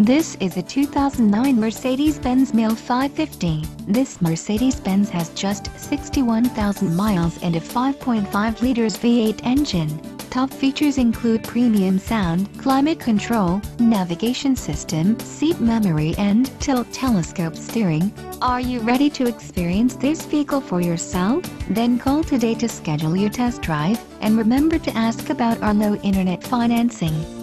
This is a 2009 Mercedes-Benz ML550. This Mercedes-Benz has just 61,000 miles and a 5.5 liters V8 engine. Top features include premium sound, climate control, navigation system, seat memory and tilt telescope steering. Are you ready to experience this vehicle for yourself? Then call today to schedule your test drive, and remember to ask about our low internet financing.